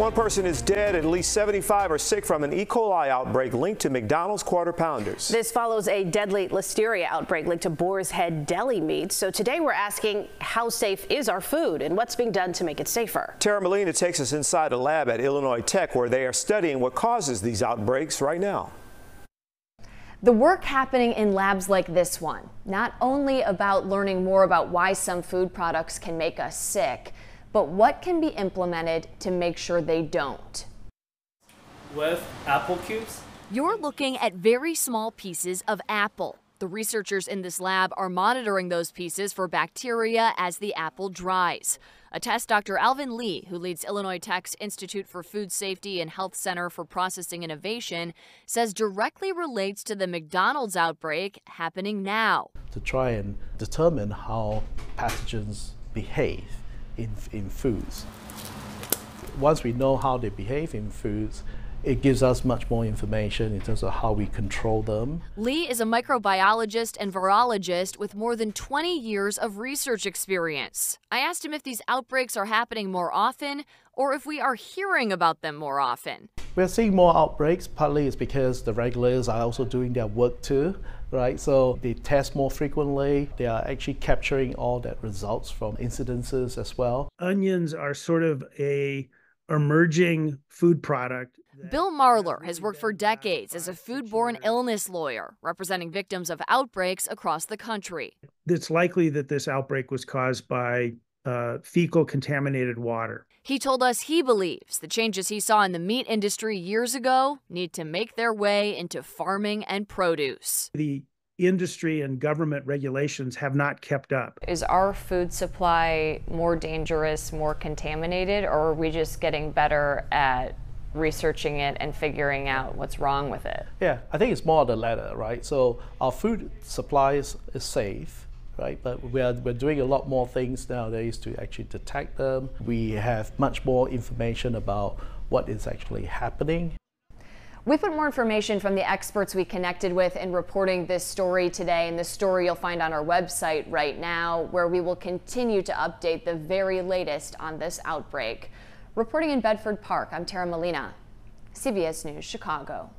One person is dead, at least 75 are sick from an E. coli outbreak linked to McDonald's Quarter Pounders. This follows a deadly listeria outbreak linked to Boar's Head deli meats. So today we're asking, how safe is our food and what's being done to make it safer? Tara Molina takes us inside a lab at Illinois Tech where they are studying what causes these outbreaks right now. The work happening in labs like this one, not only about learning more about why some food products can make us sick, but what can be implemented to make sure they don't. With apple cubes. You're looking at very small pieces of apple. The researchers in this lab are monitoring those pieces for bacteria as the apple dries. A test Dr. Alvin Lee, who leads Illinois Tech's Institute for Food Safety and Health Center for Processing Innovation, says directly relates to the McDonald's outbreak happening now. To try and determine how pathogens behave in foods. Once we know how they behave in foods, it gives us much more information in terms of how we control them. Lee is a microbiologist and virologist with more than 20 years of research experience. I asked him if these outbreaks are happening more often or if we are hearing about them more often. We're seeing more outbreaks. Partly it's because the regulators are also doing their work too, right? So they test more frequently. They are actually capturing all that results from incidences as well. Onions are sort of a emerging food product. Bill Marler has worked for decades as a foodborne illness lawyer, representing victims of outbreaks across the country. It's likely that this outbreak was caused by fecal contaminated water. He told us he believes the changes he saw in the meat industry years ago need to make their way into farming and produce. The industry and government regulations have not kept up. Is our food supply more dangerous, more contaminated, or are we just getting better at researching it and figuring out what's wrong with it? Yeah, I think it's more the latter, right? So our food supply is safe, right? But we're doing a lot more things nowadays to actually detect them. We have much more information about what is actually happening. We put more information from the experts we connected with in reporting this story today, and this story you'll find on our website right now, where we will continue to update the very latest on this outbreak. Reporting in Bedford Park, I'm Tara Molina, CBS News, Chicago.